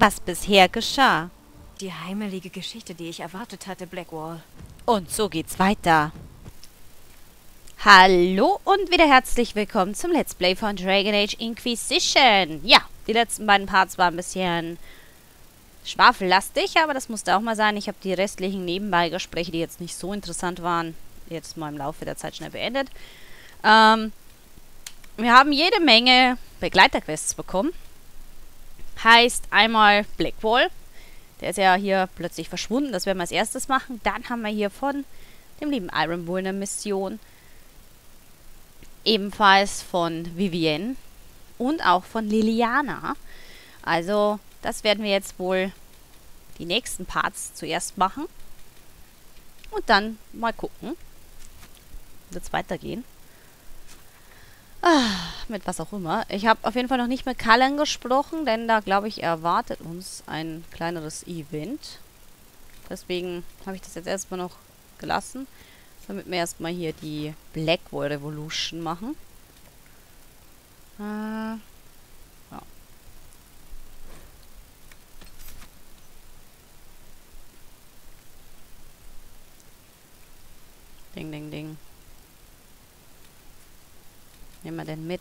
was bisher geschah. Die heimelige Geschichte, die ich erwartet hatte, Blackwall. Und so geht's weiter. Hallo und wieder herzlich willkommen zum Let's Play von Dragon Age Inquisition. Ja, die letzten beiden Parts waren ein bisschen schwafellastig, aber das musste auch mal sein. Ich habe die restlichen Nebenbeigespräche, die jetzt nicht so interessant waren, jetzt mal im Laufe der Zeit schnell beendet. Wir haben jede Menge Begleiterquests bekommen. Heißt einmal Blackwall. Der ist ja hier plötzlich verschwunden. Das werden wir als erstes machen. Dann haben wir hier von dem lieben Iron Bull eine Mission. Ebenfalls von Vivienne. Und auch von Liliana. Also, das werden wir jetzt wohl die nächsten Parts zuerst machen. Und dann mal gucken. Wird es weitergehen. Mit was auch immer. Ich habe auf jeden Fall noch nicht mit Cullen gesprochen, denn da, glaube ich, erwartet uns ein kleineres Event. Deswegen habe ich das jetzt erstmal noch gelassen, damit wir erstmal hier die Blackwall Revolution machen. Ja. Ding, ding, ding. Nehmen wir denn mit?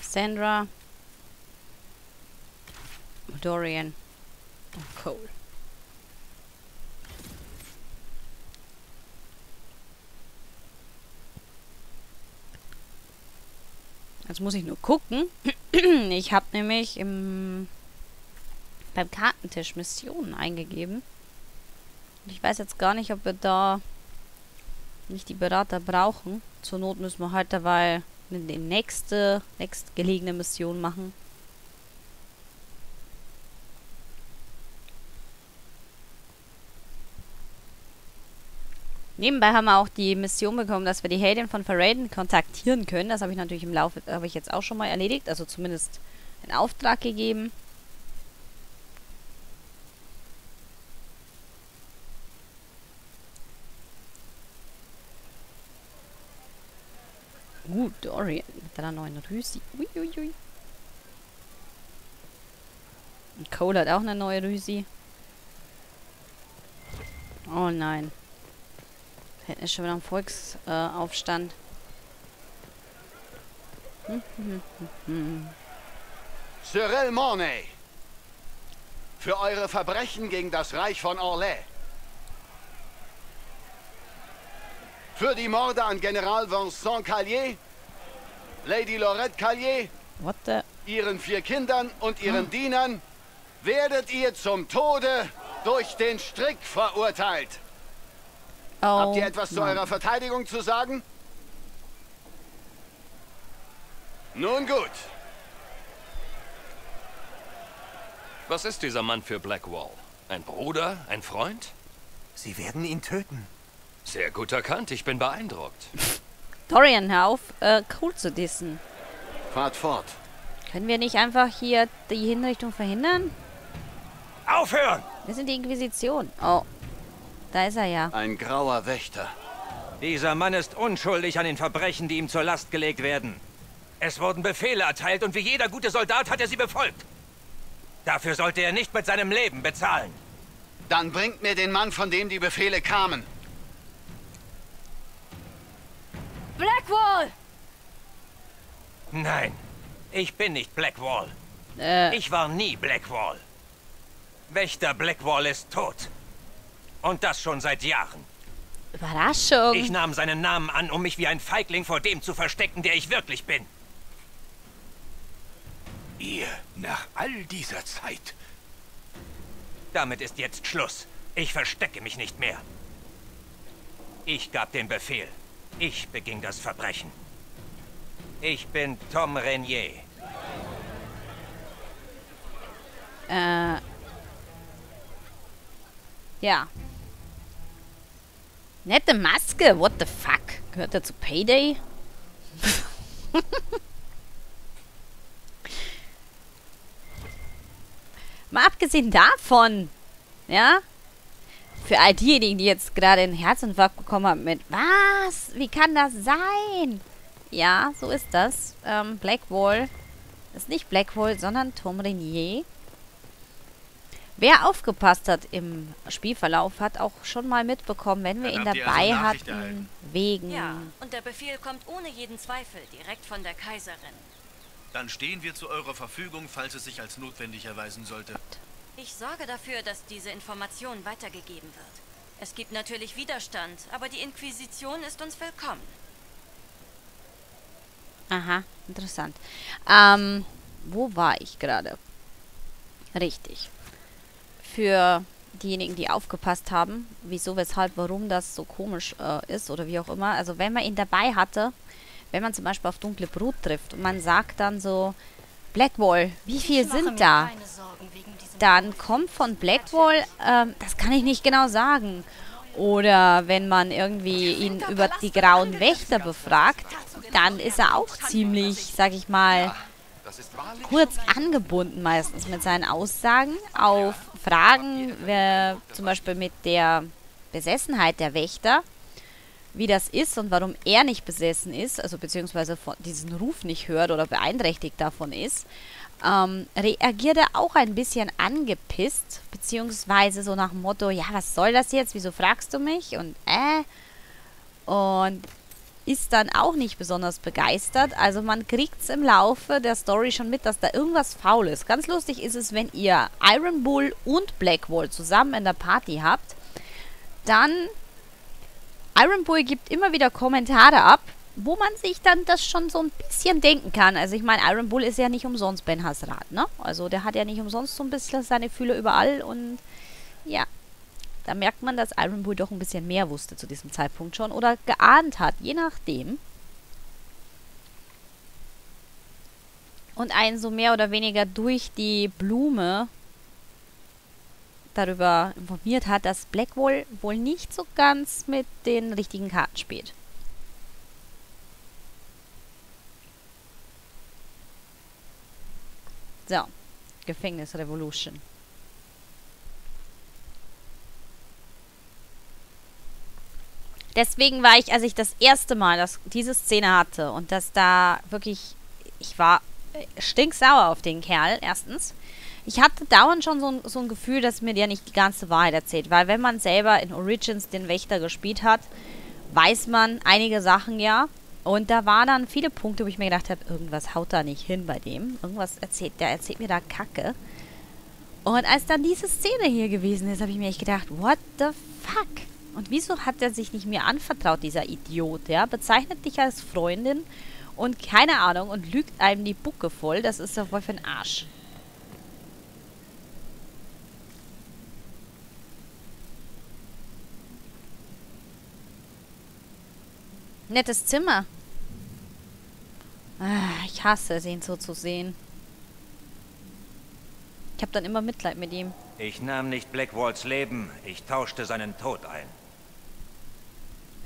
Sandra. Dorian. Und Cole. Jetzt muss ich nur gucken. Ich habe nämlich beim Kartentisch Missionen eingegeben. Und ich weiß jetzt gar nicht, ob wir da nicht die Berater brauchen. Zur Not müssen wir halt dabei eine nächstgelegene Mission machen. Nebenbei haben wir auch die Mission bekommen, dass wir die Heldin von Ferraden kontaktieren können. Das habe ich natürlich habe ich jetzt auch schon mal erledigt. Also zumindest in Auftrag gegeben. Dorian mit einer neuen Rüsi. Uiuiui. Und Cole hat auch eine neue Rüsi. Oh nein. Da hinten ist schon wieder ein Volksaufstand. Cyril Mornay. Für eure Verbrechen gegen das Reich von Orlais. Für die Morde an General Vincent Callier, Lady Lorette Callier, ihren 4 Kindern und ihren Dienern, werdet ihr zum Tode durch den Strick verurteilt. Oh, habt ihr etwas zu eurer Verteidigung zu sagen? Nun gut. Was ist dieser Mann für Blackwall? Ein Bruder? Ein Freund? Sie werden ihn töten. Sehr gut erkannt, ich bin beeindruckt. Dorian, hör auf, Cole zu dissen. Fahrt fort. Können wir nicht einfach hier die Hinrichtung verhindern? Aufhören! Wir sind die Inquisition. Oh, da ist er ja. Ein grauer Wächter. Dieser Mann ist unschuldig an den Verbrechen, die ihm zur Last gelegt werden. Es wurden Befehle erteilt und wie jeder gute Soldat hat er sie befolgt. Dafür sollte er nicht mit seinem Leben bezahlen. Dann bringt mir den Mann, von dem die Befehle kamen. Blackwall! Nein, ich bin nicht Blackwall. Ich war nie Blackwall. Wächter Blackwall ist tot. Und das schon seit Jahren. Überraschung. Ich nahm seinen Namen an, um mich wie ein Feigling vor dem zu verstecken, der ich wirklich bin. Ihr, nach all dieser Zeit. Damit ist jetzt Schluss. Ich verstecke mich nicht mehr. Ich gab den Befehl. Ich beging das Verbrechen. Ich bin Thom Rainier. Ja. Nette Maske, what the fuck? Gehört er zu Payday? Mal abgesehen davon, ja? Für all diejenigen, die jetzt gerade einen Herzinfarkt bekommen haben mit, was? Wie kann das sein? Ja, so ist das. Blackwall Ist nicht Blackwall, sondern Thom Rainier. Wer aufgepasst hat im Spielverlauf, hat auch schon mal mitbekommen, wenn wir ihn dabei hatten, wegen... Ja, und der Befehl kommt ohne jeden Zweifel direkt von der Kaiserin. Dann stehen wir zu eurer Verfügung, falls es sich als notwendig erweisen sollte. Ich sorge dafür, dass diese Information weitergegeben wird. Es gibt natürlich Widerstand, aber die Inquisition ist uns willkommen. Aha, interessant. Wo war ich gerade? Richtig. Für diejenigen, die aufgepasst haben, wieso, weshalb, warum das so komisch ist oder wie auch immer. Also wenn man ihn dabei hatte, wenn man zum Beispiel auf dunkle Brut trifft und man sagt dann so, Blackwall, wie viel sind da? Dann kommt von Blackwall, das kann ich nicht genau sagen. Oder wenn man irgendwie ihn über die grauen Wächter befragt, dann ist er auch ziemlich, sag ich mal, kurz angebunden meistens mit seinen Aussagen auf Fragen, zum Beispiel mit der Besessenheit der Wächter, wie das ist und warum er nicht besessen ist, also beziehungsweise diesen Ruf nicht hört oder beeinträchtigt davon ist, reagiert er auch ein bisschen angepisst, beziehungsweise so nach dem Motto, ja, was soll das jetzt, wieso fragst du mich und ist dann auch nicht besonders begeistert. Also man kriegt es im Laufe der Story schon mit, dass da irgendwas faul ist. Ganz lustig ist es, wenn ihr Iron Bull und Blackwall zusammen in der Party habt, dann Iron Bull gibt immer wieder Kommentare ab, wo man sich dann das schon so ein bisschen denken kann. Also ich meine, Iron Bull ist ja nicht umsonst Ben Hasrat, ne? Also der hat ja nicht umsonst so ein bisschen seine Fühler überall und ja. Da merkt man, dass Iron Bull doch ein bisschen mehr wusste zu diesem Zeitpunkt schon oder geahnt hat, je nachdem. Und einen so mehr oder weniger durch die Blume darüber informiert hat, dass Blackwall wohl nicht so ganz mit den richtigen Karten spielt. So, Gefängnis Revolution. Deswegen war ich, als ich das erste Mal diese Szene hatte und dass da wirklich, ich war stinksauer auf den Kerl, erstens. Ich hatte dauernd schon so ein Gefühl, dass mir der nicht die ganze Wahrheit erzählt, weil wenn man selber in Origins den Wächter gespielt hat, weiß man einige Sachen ja. Und da waren dann viele Punkte, wo ich mir gedacht habe, irgendwas haut da nicht hin bei dem. Irgendwas der erzählt mir da Kacke. Und als dann diese Szene hier gewesen ist, habe ich mir echt gedacht, what the fuck? Und wieso hat er sich nicht mir anvertraut, dieser Idiot, ja? Bezeichnet dich als Freundin und keine Ahnung und lügt einem die Bucke voll. Das ist doch wohl für ein Arsch. Nettes Zimmer. Ich hasse es, ihn so zu sehen. Ich habe dann immer Mitleid mit ihm. Ich nahm nicht Blackwalls Leben, ich tauschte seinen Tod ein.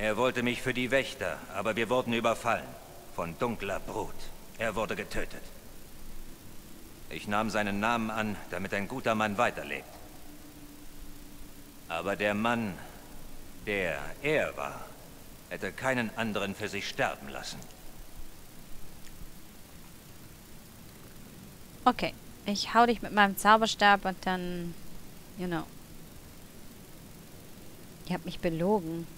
Er wollte mich für die Wächter, aber wir wurden überfallen. Von dunkler Brut. Er wurde getötet. Ich nahm seinen Namen an, damit ein guter Mann weiterlebt. Aber der Mann, der er war, hätte keinen anderen für sich sterben lassen. Okay. Ich hau dich mit meinem Zauberstab und dann... You know. Ihr habt mich belogen.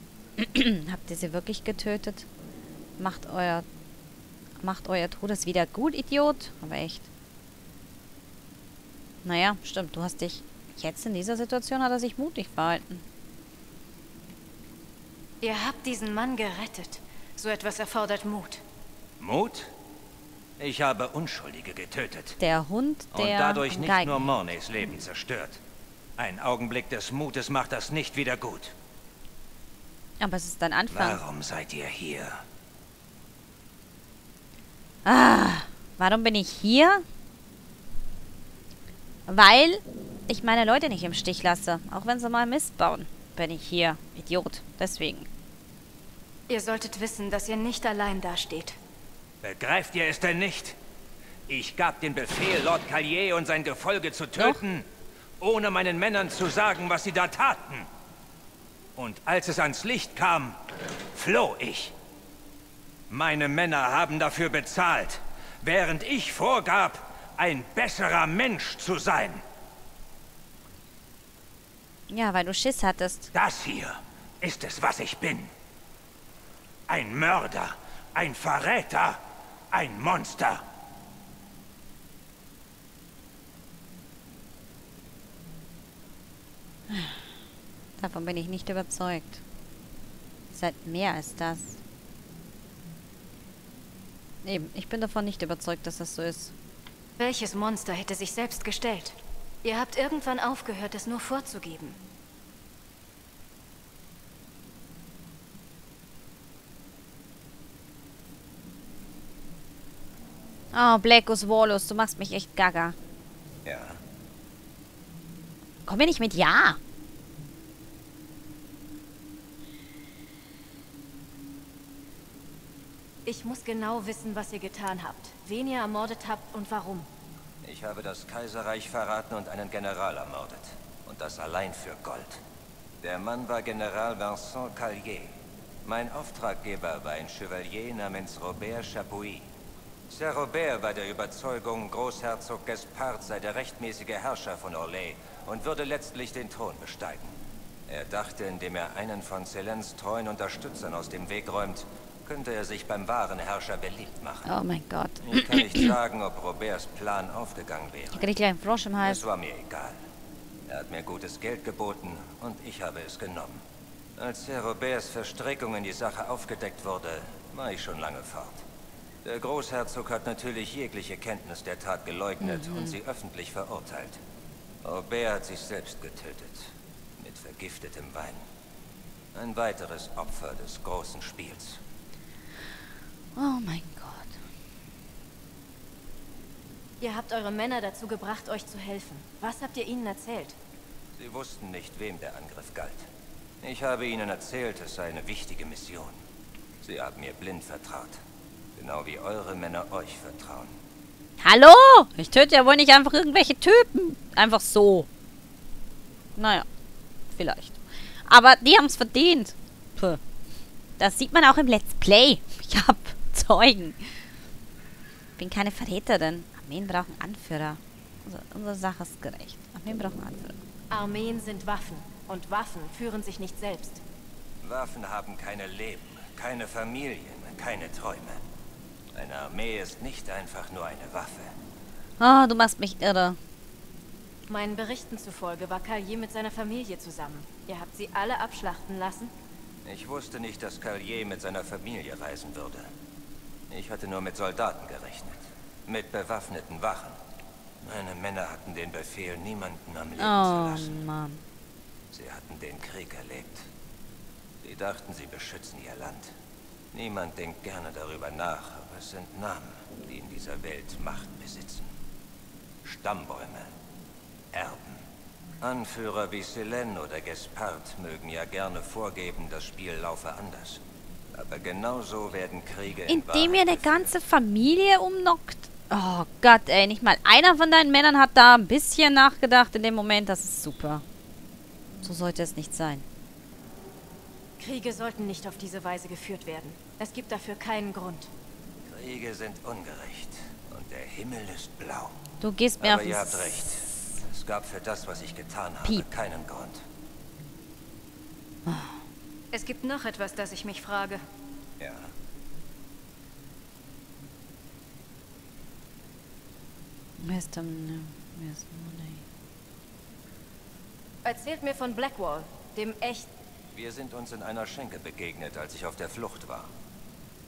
Habt ihr sie wirklich getötet? Macht euer Todes wieder gut, Idiot. Aber echt. Naja, stimmt. Du hast dich... Jetzt in dieser Situation hat er sich mutig verhalten. Ihr habt diesen Mann gerettet. So etwas erfordert Mut. Mut? Ich habe Unschuldige getötet. Der Hund, der... Und dadurch nicht nur Mornays Leben zerstört. Ein Augenblick des Mutes macht das nicht wieder gut. Aber es ist ein Anfang. Warum seid ihr hier? Warum bin ich hier? Weil ich meine Leute nicht im Stich lasse. Auch wenn sie mal Mist bauen, bin ich hier. Idiot. Deswegen. Ihr solltet wissen, dass ihr nicht allein dasteht. Begreift ihr es denn nicht? Ich gab den Befehl, Lord Callier und sein Gefolge zu töten, ohne meinen Männern zu sagen, was sie da taten. Und als es ans Licht kam, floh ich. Meine Männer haben dafür bezahlt, während ich vorgab, ein besserer Mensch zu sein. Ja, weil du Schiss hattest. Das hier ist es, was ich bin. Ein Mörder, ein Verräter, ein Monster. Davon bin ich nicht überzeugt. Ihr seid mehr als das. Eben, ich bin davon nicht überzeugt, dass das so ist. Welches Monster hätte sich selbst gestellt? Ihr habt irgendwann aufgehört, es nur vorzugeben. Oh, Blackus Wallus, du machst mich echt gaga. Ja. Komm mir nicht mit Ja. Ich muss genau wissen, was ihr getan habt, wen ihr ermordet habt und warum. Ich habe das Kaiserreich verraten und einen General ermordet. Und das allein für Gold. Der Mann war General Vincent Callier. Mein Auftraggeber war ein Chevalier namens Robert Chapuis. Sir Robert war der Überzeugung, Großherzog Gaspard sei der rechtmäßige Herrscher von Orlais und würde letztlich den Thron besteigen. Er dachte, indem er einen von Celenes treuen Unterstützern aus dem Weg räumt, könnte er sich beim wahren Herrscher beliebt machen. Oh mein Gott. Ich kann nicht sagen, ob Roberts Plan aufgegangen wäre. Ich krieg gleich einen Frosch im Hals. Es war mir egal. Er hat mir gutes Geld geboten und ich habe es genommen. Als Herr Roberts Verstrickung in die Sache aufgedeckt wurde, war ich schon lange fort. Der Großherzog hat natürlich jegliche Kenntnis der Tat geleugnet und sie öffentlich verurteilt. Robert hat sich selbst getötet. Mit vergiftetem Wein. Ein weiteres Opfer des großen Spiels. Oh mein Gott. Ihr habt eure Männer dazu gebracht, euch zu helfen. Was habt ihr ihnen erzählt? Sie wussten nicht, wem der Angriff galt. Ich habe ihnen erzählt, es sei eine wichtige Mission. Sie haben mir blind vertraut. Genau wie eure Männer euch vertrauen. Hallo? Ich töte ja wohl nicht einfach irgendwelche Typen. Einfach so. Naja, vielleicht. Aber die haben es verdient. Puh. Das sieht man auch im Let's Play. Ich hab Zeugen. Ich bin keine Verräterin. Armeen brauchen Anführer. Unsere Sache ist gerecht. Armeen brauchen Anführer. Armeen sind Waffen. Und Waffen führen sich nicht selbst. Waffen haben keine Leben, keine Familien, keine Träume. Eine Armee ist nicht einfach nur eine Waffe. Oh, du machst mich irre. Meinen Berichten zufolge war Callier mit seiner Familie zusammen. Ihr habt sie alle abschlachten lassen? Ich wusste nicht, dass Callier mit seiner Familie reisen würde. Ich hatte nur mit Soldaten gerechnet. Mit bewaffneten Wachen. Meine Männer hatten den Befehl, niemanden am Leben zu lassen. Mann. Sie hatten den Krieg erlebt. Sie dachten, sie beschützen ihr Land. Niemand denkt gerne darüber nach, aber es sind Namen, die in dieser Welt Macht besitzen. Stammbäume. Erben. Anführer wie Celene oder Gaspard mögen ja gerne vorgeben, das Spiel laufe anders. Aber genauso werden Kriege... Indem ihr eine ganze Familie umnockt? Oh Gott, ey, nicht mal einer von deinen Männern hat da ein bisschen nachgedacht in dem Moment. Das ist super. So sollte es nicht sein. Kriege sollten nicht auf diese Weise geführt werden. Es gibt dafür keinen Grund. Kriege sind ungerecht und der Himmel ist blau. Du gehst mir auf den... Aber ihr habt recht. Es gab für das, was ich getan habe, keinen Grund. Es gibt noch etwas, das ich mich frage. Ja. Erzählt mir von Blackwall, dem echten... Wir sind uns in einer Schenke begegnet, als ich auf der Flucht war.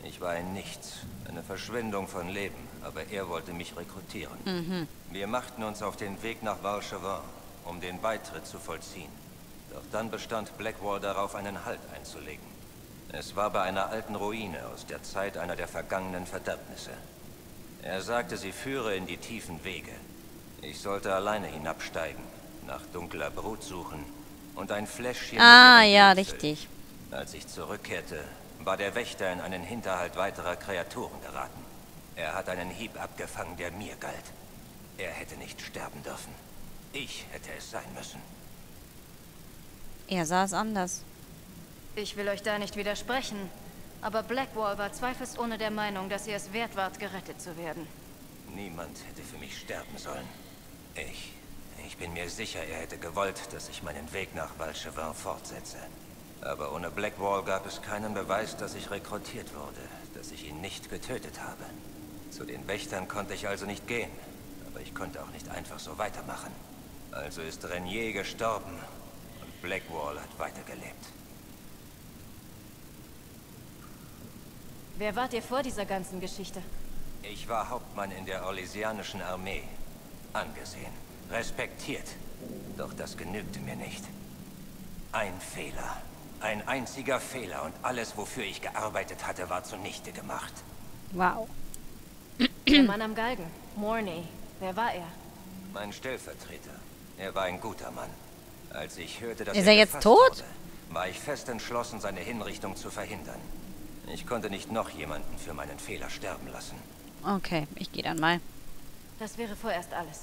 Ich war ein Nichts, eine Verschwendung von Leben, aber er wollte mich rekrutieren. Wir machten uns auf den Weg nach Val Chevin, um den Beitritt zu vollziehen. Doch dann bestand Blackwall darauf, einen Halt einzulegen. Es war bei einer alten Ruine aus der Zeit einer der vergangenen Verderbnisse. Er sagte, sie führe in die tiefen Wege. Ich sollte alleine hinabsteigen, nach dunkler Brut suchen und ein Fläschchen... Ah, ja, richtig. Als ich zurückkehrte... war der Wächter in einen Hinterhalt weiterer Kreaturen geraten. Er hat einen Hieb abgefangen, der mir galt. Er hätte nicht sterben dürfen. Ich hätte es sein müssen. Er sah es anders. Ich will euch da nicht widersprechen, aber Blackwall war zweifelsohne der Meinung, dass ihr es wert wart, gerettet zu werden. Niemand hätte für mich sterben sollen. Ich bin mir sicher, er hätte gewollt, dass ich meinen Weg nach Val Chevin fortsetze. Aber ohne Blackwall gab es keinen Beweis, dass ich rekrutiert wurde, dass ich ihn nicht getötet habe. Zu den Wächtern konnte ich also nicht gehen, aber ich konnte auch nicht einfach so weitermachen. Also ist Rainier gestorben und Blackwall hat weitergelebt. Wer wart ihr vor dieser ganzen Geschichte? Ich war Hauptmann in der orlaisianischen Armee. Angesehen, respektiert. Doch das genügte mir nicht. Ein Fehler. Ein einziger Fehler und alles, wofür ich gearbeitet hatte, war zunichte gemacht. Wow. Der Mann am Galgen, Mornay. Wer war er? Mein Stellvertreter. Er war ein guter Mann. Als ich hörte, dass er jetzt tot wurde, war ich fest entschlossen, seine Hinrichtung zu verhindern. Ich konnte nicht noch jemanden für meinen Fehler sterben lassen. Okay, ich gehe dann mal. Das wäre vorerst alles.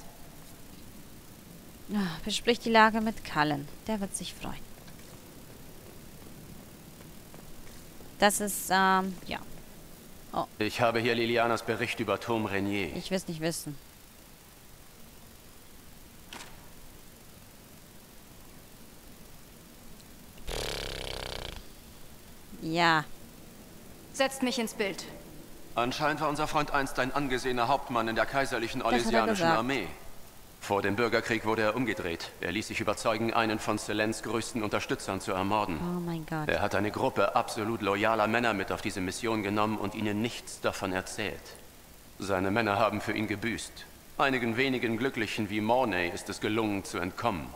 Besprich die Lage mit Cullen. Der wird sich freuen. Das ist, ja. Oh. Ich habe hier Lilianas Bericht über Thom Rainier. Ich will es nicht wissen. Ja. Setzt mich ins Bild. Anscheinend war unser Freund einst ein angesehener Hauptmann in der kaiserlichen orlaisianischen Armee. Vor dem Bürgerkrieg wurde er umgedreht. Er ließ sich überzeugen, einen von Celenes größten Unterstützern zu ermorden. Oh mein Gott. Er hat eine Gruppe absolut loyaler Männer mit auf diese Mission genommen und ihnen nichts davon erzählt. Seine Männer haben für ihn gebüßt. Einigen wenigen Glücklichen wie Mornay ist es gelungen, zu entkommen.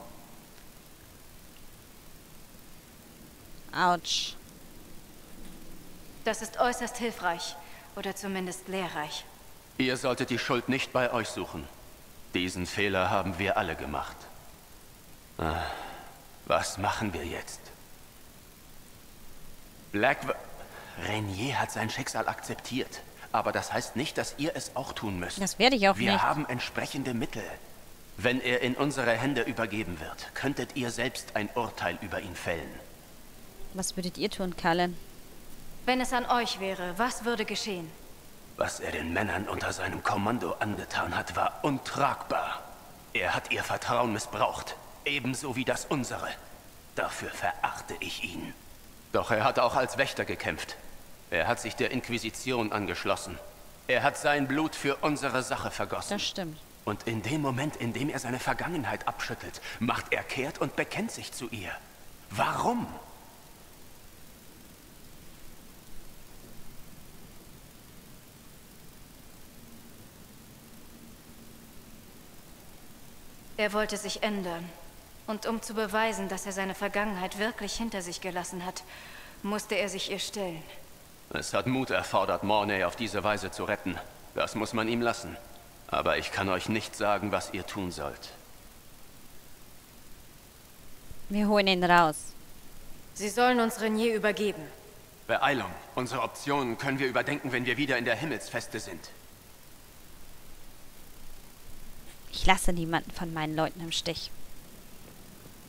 Autsch. Das ist äußerst hilfreich. Oder zumindest lehrreich. Ihr solltet die Schuld nicht bei euch suchen. Diesen Fehler haben wir alle gemacht. Was machen wir jetzt? Rainier hat sein Schicksal akzeptiert. Aber das heißt nicht, dass ihr es auch tun müsst. Das werde ich auch nicht. Wir haben entsprechende Mittel. Wenn er in unsere Hände übergeben wird, könntet ihr selbst ein Urteil über ihn fällen. Was würdet ihr tun, Cullen? Wenn es an euch wäre, was würde geschehen? Was er den Männern unter seinem Kommando angetan hat, war untragbar. Er hat ihr Vertrauen missbraucht, ebenso wie das unsere. Dafür verachte ich ihn. Doch er hat auch als Wächter gekämpft. Er hat sich der Inquisition angeschlossen. Er hat sein Blut für unsere Sache vergossen. Das stimmt. Und in dem Moment, in dem er seine Vergangenheit abschüttelt, macht er kehrt und bekennt sich zu ihr. Warum? Er wollte sich ändern. Und um zu beweisen, dass er seine Vergangenheit wirklich hinter sich gelassen hat, musste er sich ihr stellen. Es hat Mut erfordert, Mornay auf diese Weise zu retten. Das muss man ihm lassen. Aber ich kann euch nicht sagen, was ihr tun sollt. Wir holen ihn raus. Sie sollen uns Rainier übergeben. Beeilung. Unsere Optionen können wir überdenken, wenn wir wieder in der Himmelsfeste sind. Ich lasse niemanden von meinen Leuten im Stich.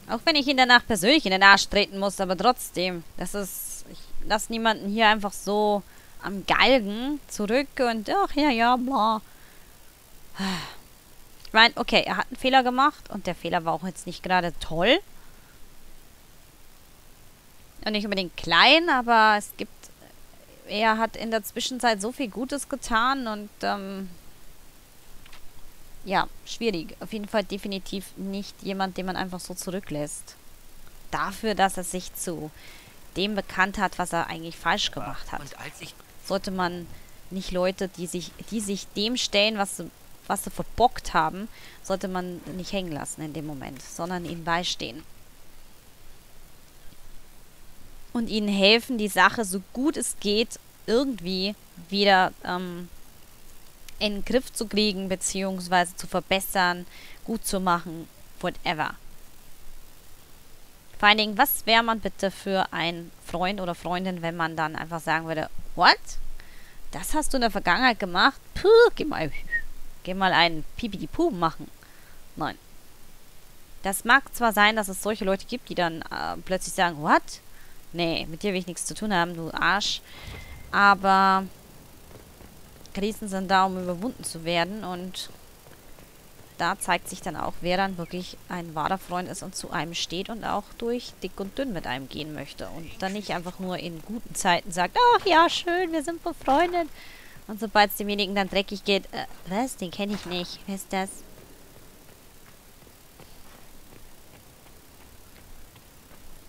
Auch wenn ich ihn danach persönlich in den Arsch treten muss, aber trotzdem. Das ist... Ich lasse niemanden hier einfach so am Galgen zurück und... Ach ja, bla. Ich meine, okay, er hat einen Fehler gemacht und der Fehler war auch jetzt nicht gerade toll. Und nicht unbedingt klein, aber es gibt... Er hat in der Zwischenzeit so viel Gutes getan und... Ja, schwierig. Auf jeden Fall definitiv nicht jemand, den man einfach so zurücklässt. Dafür, dass er sich zu dem bekannt hat, was er eigentlich falsch gemacht hat. Sollte man nicht Leute, die sich dem stellen, was sie verbockt haben, sollte man nicht hängen lassen in dem Moment, sondern ihnen beistehen. Und ihnen helfen, die Sache so gut es geht, irgendwie wieder in den Griff zu kriegen, beziehungsweise zu verbessern, gut zu machen, whatever. Vor allen Dingen, was wäre man bitte für ein Freund oder Freundin, wenn man dann einfach sagen würde, what? Das hast du in der Vergangenheit gemacht? Puh, geh mal einen Pipi-Di-Puh machen. Nein. Das mag zwar sein, dass es solche Leute gibt, die dann plötzlich sagen, what? Nee, mit dir will ich nichts zu tun haben, du Arsch. Aber... Krisen sind da, um überwunden zu werden, und da zeigt sich dann auch, wer dann wirklich ein wahrer Freund ist und zu einem steht und auch durch dick und dünn mit einem gehen möchte. Und dann nicht einfach nur in guten Zeiten sagt, ach ja, schön, wir sind befreundet. Und sobald es demjenigen dann dreckig geht, was, den kenne ich nicht, wer ist das?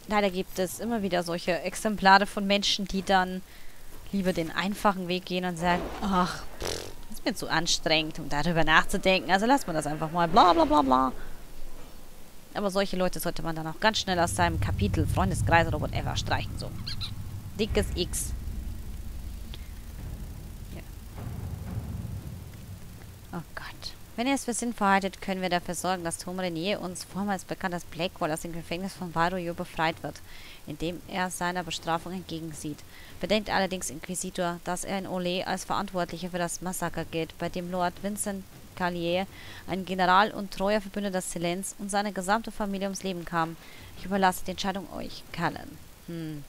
Leider gibt es immer wieder solche Exemplare von Menschen, die dann lieber den einfachen Weg gehen und sagen, ach, das ist mir zu anstrengend, um darüber nachzudenken, also lass mal das einfach mal, bla bla bla bla. Aber solche Leute sollte man dann auch ganz schnell aus seinem Kapitel, Freundeskreis oder whatever streichen, so. Dickes X. Ja. Oh Gott. Wenn ihr es für sinnvoll haltet, können wir dafür sorgen, dass Thom Rainier, uns vormals bekanntes Blackwall, aus dem Gefängnis von Val Royeaux befreit wird, indem er seiner Bestrafung entgegensieht. Bedenkt allerdings, Inquisitor, dass er in Orlais als Verantwortlicher für das Massaker gilt, bei dem Lord Vincent Callier, ein General und treuer Verbündeter Celenes, und seine gesamte Familie ums Leben kam. Ich überlasse die Entscheidung euch, Cullen.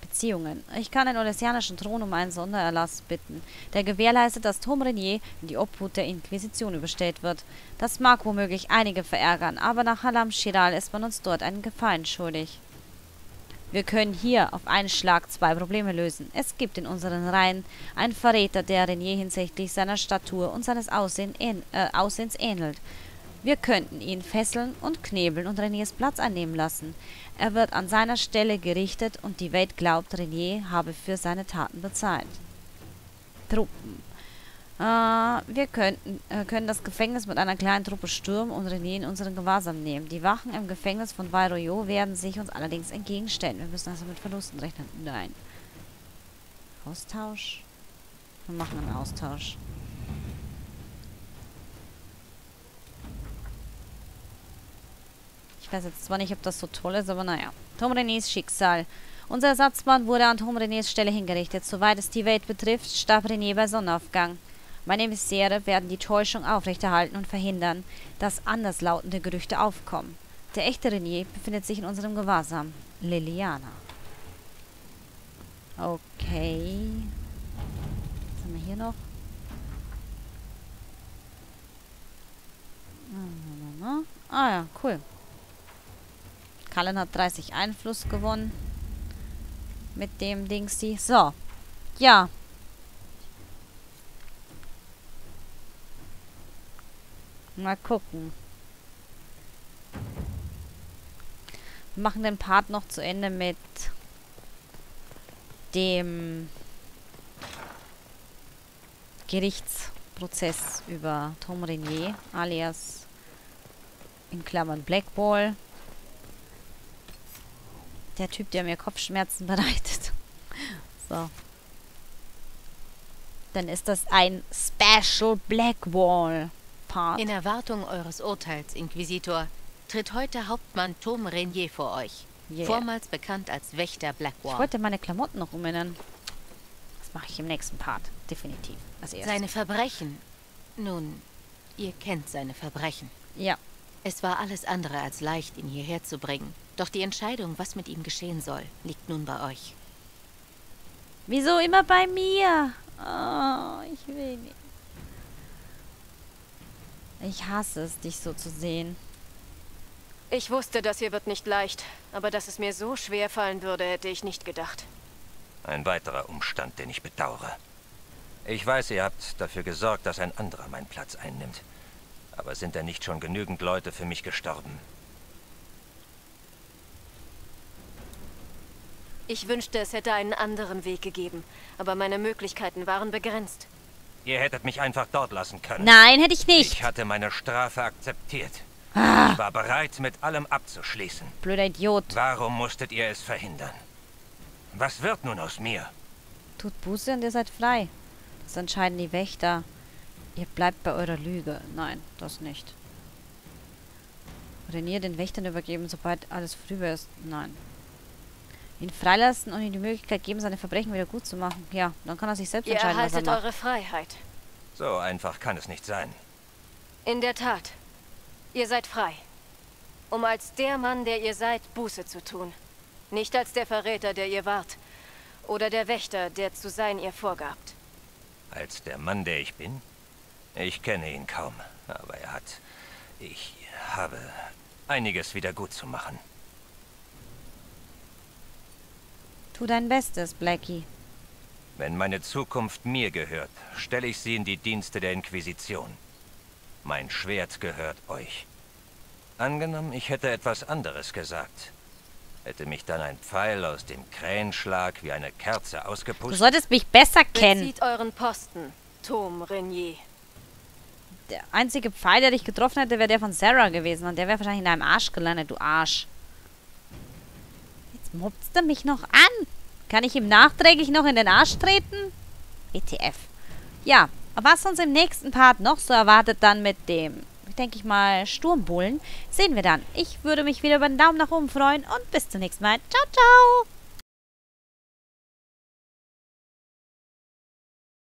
Beziehungen. Ich kann den orlaisianischen Thron um einen Sondererlass bitten, der gewährleistet, dass Thom Rainier in die Obhut der Inquisition überstellt wird. Das mag womöglich einige verärgern, aber nach Halam-Siral ist man uns dort einen Gefallen schuldig. Wir können hier auf einen Schlag zwei Probleme lösen. Es gibt in unseren Reihen einen Verräter, der Rainier hinsichtlich seiner Statur und seines Aussehens ähnelt. Wir könnten ihn fesseln und knebeln und Rainiers Platz einnehmen lassen. Er wird an seiner Stelle gerichtet und die Welt glaubt, Rainier habe für seine Taten bezahlt. Truppen. Wir können das Gefängnis mit einer kleinen Truppe stürmen und Rainier in unseren Gewahrsam nehmen. Die Wachen im Gefängnis von Val Royeaux werden sich uns allerdings entgegenstellen. Wir müssen also mit Verlusten rechnen. Nein. Austausch? Wir machen einen Austausch. Ich weiß jetzt zwar nicht, ob das so toll ist, aber naja. Thom Rainiers Schicksal. Unser Ersatzmann wurde an Thom Rainiers Stelle hingerichtet. Soweit es die Welt betrifft, starb Rainier bei Sonnenaufgang. Meine Emissäre werden die Täuschung aufrechterhalten und verhindern, dass anderslautende Gerüchte aufkommen. Der echte Rainier befindet sich in unserem Gewahrsam. Liliana. Okay. Was haben wir hier noch? Ah ja, cool. Cullen hat 30 Einfluss gewonnen. Mit dem Dingsy. So. Ja. Mal gucken. Wir machen den Part noch zu Ende mit dem Gerichtsprozess über Thom Rainier, alias in Klammern Blackwall. Der Typ, der mir Kopfschmerzen bereitet. So. Dann ist das ein Special Blackwall Part. In Erwartung eures Urteils, Inquisitor, tritt heute Hauptmann Thom Rainier vor euch. Yeah. Vormals bekannt als Wächter Blackwall. Ich wollte meine Klamotten noch umändern. Das mache ich im nächsten Part. Definitiv. Als erstes. Seine Verbrechen. Nun, ihr kennt seine Verbrechen. Ja. Es war alles andere als leicht, ihn hierher zu bringen. Doch die Entscheidung, was mit ihm geschehen soll, liegt nun bei euch. Wieso immer bei mir? Oh, ich will nicht. Ich hasse es, dich so zu sehen. Ich wusste, das hier wird nicht leicht. Aber dass es mir so schwer fallen würde, hätte ich nicht gedacht. Ein weiterer Umstand, den ich bedauere. Ich weiß, ihr habt dafür gesorgt, dass ein anderer meinen Platz einnimmt. Aber sind da nicht schon genügend Leute für mich gestorben? Ich wünschte, es hätte einen anderen Weg gegeben, aber meine Möglichkeiten waren begrenzt. Ihr hättet mich einfach dort lassen können. Nein, hätte ich nicht. Ich hatte meine Strafe akzeptiert. Ich war bereit, mit allem abzuschließen. Blöder Idiot. Warum musstet ihr es verhindern? Was wird nun aus mir? Tut Buße und ihr seid frei. Das entscheiden die Wächter. Ihr bleibt bei eurer Lüge. Nein, das nicht. Rainier den Wächtern übergeben, sobald alles vorüber ist. Nein. Ihn freilassen und ihm die Möglichkeit geben, seine Verbrechen wieder gut zu machen. Ja, dann kann er sich selbst entscheiden, was er macht. Ihr erhaltet eure Freiheit. So einfach kann es nicht sein. In der Tat. Ihr seid frei. Um als der Mann, der ihr seid, Buße zu tun. Nicht als der Verräter, der ihr wart. Oder der Wächter, der zu sein ihr vorgabt. als der Mann, der ich bin? Ich kenne ihn kaum, aber er hat... Ich habe einiges wieder gut zu machen. Tu dein Bestes, Blackie. Wenn meine Zukunft mir gehört, stelle ich sie in die Dienste der Inquisition. Mein Schwert gehört euch. Angenommen, ich hätte etwas anderes gesagt. Hätte mich dann ein Pfeil aus dem Krähenschlag wie eine Kerze ausgepustet... Du solltest mich besser kennen. Bezieht euren Posten, Thom Rainier. Der einzige Pfeil, der dich getroffen hätte, wäre der von Sarah gewesen. Und der wäre wahrscheinlich in deinem Arsch gelandet, du Arsch. Jetzt mobst du mich noch an. Kann ich ihm nachträglich noch in den Arsch treten? WTF. Ja, was uns im nächsten Part noch so erwartet, dann mit dem... denke ich mal, Sturmbullen. Sehen wir dann. Ich würde mich wieder über einen Daumen nach oben freuen und bis zum nächsten Mal. Ciao, ciao!